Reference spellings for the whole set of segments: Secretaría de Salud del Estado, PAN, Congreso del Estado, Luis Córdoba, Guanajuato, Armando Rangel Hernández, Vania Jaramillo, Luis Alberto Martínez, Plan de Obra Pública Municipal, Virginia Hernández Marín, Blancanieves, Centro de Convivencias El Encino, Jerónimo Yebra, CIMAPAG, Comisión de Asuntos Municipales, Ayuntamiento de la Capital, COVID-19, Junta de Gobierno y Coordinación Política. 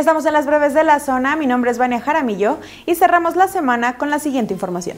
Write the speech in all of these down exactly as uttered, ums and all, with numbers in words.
Ya estamos en las breves de la zona, mi nombre es Vania Jaramillo y cerramos la semana con la siguiente información.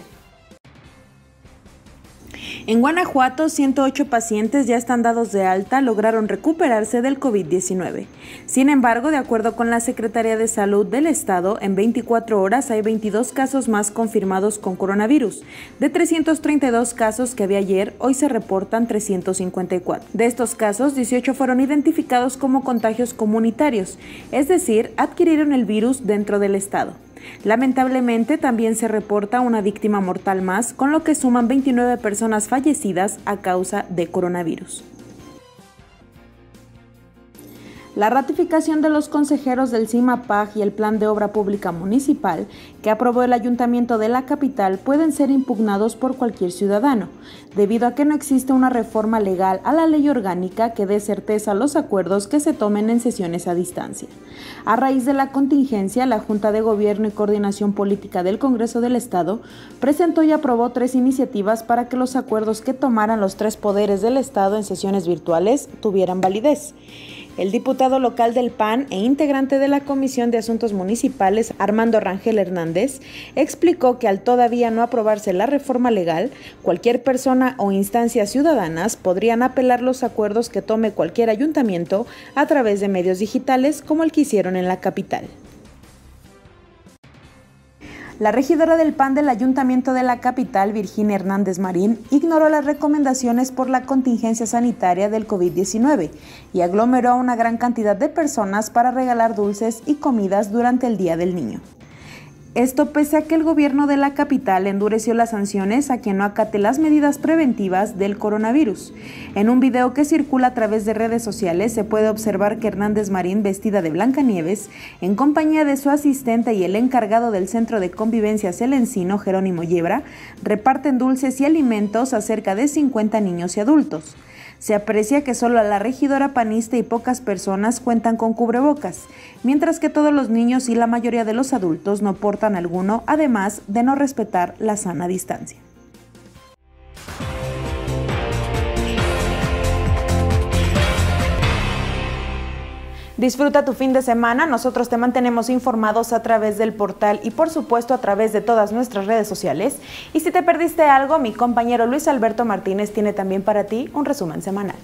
En Guanajuato, ciento ocho pacientes ya están dados de alta, lograron recuperarse del COVID diecinueve. Sin embargo, de acuerdo con la Secretaría de Salud del Estado, en veinticuatro horas hay veintidós casos más confirmados con coronavirus. De trescientos treinta y dos casos que había ayer, hoy se reportan trescientos cincuenta y cuatro. De estos casos, dieciocho fueron identificados como contagios comunitarios, es decir, adquirieron el virus dentro del Estado. Lamentablemente, también se reporta una víctima mortal más, con lo que suman veintinueve personas fallecidas a causa de coronavirus. La ratificación de los consejeros del CIMAPAG y el Plan de Obra Pública Municipal que aprobó el Ayuntamiento de la Capital pueden ser impugnados por cualquier ciudadano, debido a que no existe una reforma legal a la ley orgánica que dé certeza a los acuerdos que se tomen en sesiones a distancia. A raíz de la contingencia, la Junta de Gobierno y Coordinación Política del Congreso del Estado presentó y aprobó tres iniciativas para que los acuerdos que tomaran los tres poderes del Estado en sesiones virtuales tuvieran validez. El diputado local del P A N e integrante de la Comisión de Asuntos Municipales, Armando Rangel Hernández, explicó que al todavía no aprobarse la reforma legal, cualquier persona o instancias ciudadanas podrían apelar los acuerdos que tome cualquier ayuntamiento a través de medios digitales como el que hicieron en la capital. La regidora del P A N del Ayuntamiento de la Capital, Virginia Hernández Marín, ignoró las recomendaciones por la contingencia sanitaria del COVID diecinueve y aglomeró a una gran cantidad de personas para regalar dulces y comidas durante el Día del Niño. Esto pese a que el gobierno de la capital endureció las sanciones a quien no acate las medidas preventivas del coronavirus. En un video que circula a través de redes sociales se puede observar que Hernández Marín, vestida de Blancanieves, en compañía de su asistente y el encargado del Centro de Convivencias El Encino, Jerónimo Yebra, reparten dulces y alimentos a cerca de cincuenta niños y adultos. Se aprecia que solo a la regidora panista y pocas personas cuentan con cubrebocas, mientras que todos los niños y la mayoría de los adultos no portan alguno, además de no respetar la sana distancia. Disfruta tu fin de semana, nosotros te mantenemos informados a través del portal y por supuesto a través de todas nuestras redes sociales. Y si te perdiste algo, mi compañero Luis Alberto Martínez tiene también para ti un resumen semanal.